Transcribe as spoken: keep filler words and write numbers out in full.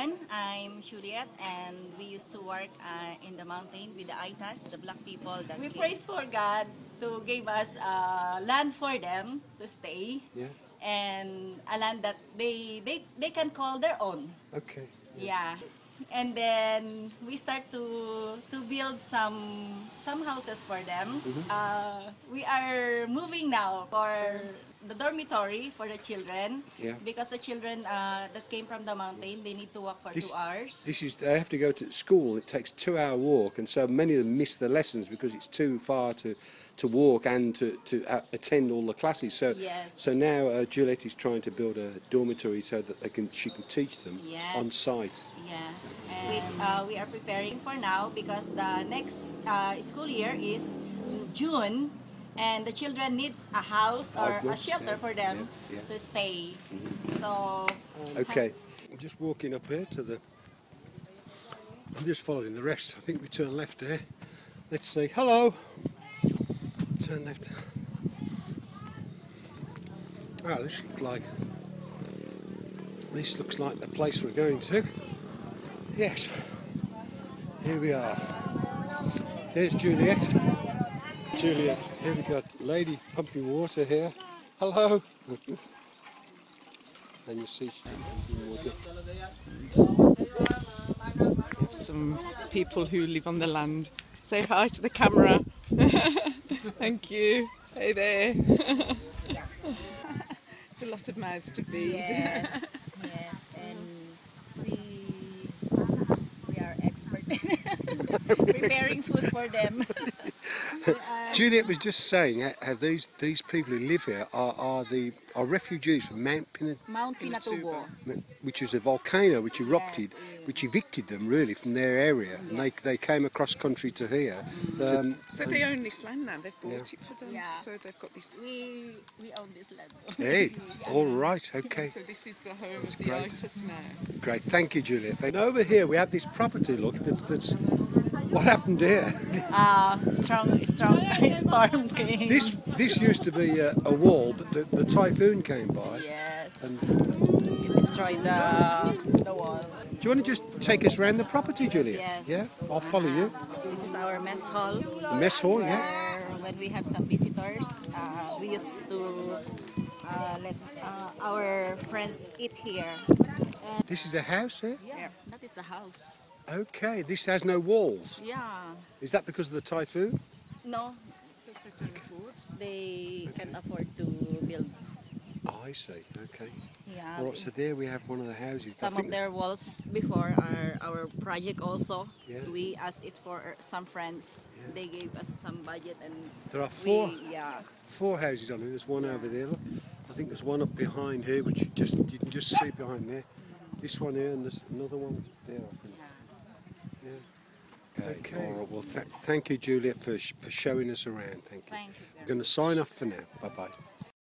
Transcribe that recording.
everyone, I'm Juliet, and we used to work uh, in the mountain with the Aetas, the black people. That we came. Prayed for God to give us uh, land for them to stay, yeah. And a land that they, they, they can call their own. Okay. Yeah. yeah. And then we start to to build some some houses for them. Mm-hmm. Uh, we are moving now for the dormitory for the children, yeah. Because the children uh, that came from the mountain, they need to walk for this, two hours. This is they have to go to school. It takes two hour walk, and so many of them miss the lessons because it's too far to to walk and to to uh, attend all the classes. So yes. So now uh, Juliet is trying to build a dormitory so that they can she can teach them, yes. On site. Yeah, and we, uh, we are preparing for now because the next uh, school year is June, and the children needs a house or a shelter, yeah, for them, yeah, yeah, to stay. Mm-hmm. So okay, I'm just walking up here to the. I'm just following the rest. I think we turn left here. Let's say hello. Turn left. Ah, oh, this looks like this looks like the place we're going to. Yes, here we are. There's Juliet. Juliet, here we got lady pumping water here. Hello. And you see she's pumping water. Some people who live on the land. Say hi to the camera. Thank you. Hey there. It's a lot of mouths to feed. Yes, yes. And we, we are expert preparing food for them. Juliet was just saying how, how these these people who live here are, are the are refugees from Mount Pina, Mount Pinatubo, which is a volcano which erupted, yes, which evicted them really from their area, yes. And they they came across country to here. Mm. Um, so they own this land now. They've bought, yeah, it for them. Yeah. So they've got this. We we own this land. Hey, yeah. All right, okay. So this is the home that's of the Aetas now. Great, thank you, Juliet. Thank and over here we have this property. Look, that's that's. What happened here? Ah, uh, strong, strong storm came. This this used to be a, a wall, but the, the typhoon came by. Yes. And it destroyed the the wall. Do you want to just take us around the property, Juliet? Yes. Yeah, I'll follow you. This is our mess hall. The mess hall, yeah. When we have some visitors, uh, we used to uh, let uh, our friends eat here. And this is a house here. Yeah, yeah, that is a house. Okay, this has no walls. Yeah. Is that because of the typhoon? No, because they can't afford. They okay. can't afford to build. Oh, I see. Okay. Yeah. Right, so there we have one of the houses. Some of their walls before are our project also. Yeah. We asked it for some friends. Yeah. They gave us some budget and. There are four. We, yeah. Four houses on here. There's one, yeah, over there. Look. I think there's one up behind here, which you just you can just see behind there. Yeah. This one here and there's another one there. I think. Okay. All right. Well, th thank you, Juliet, for, sh for showing us around. Thank you. Thank you. We're going to sign off for now. Bye-bye.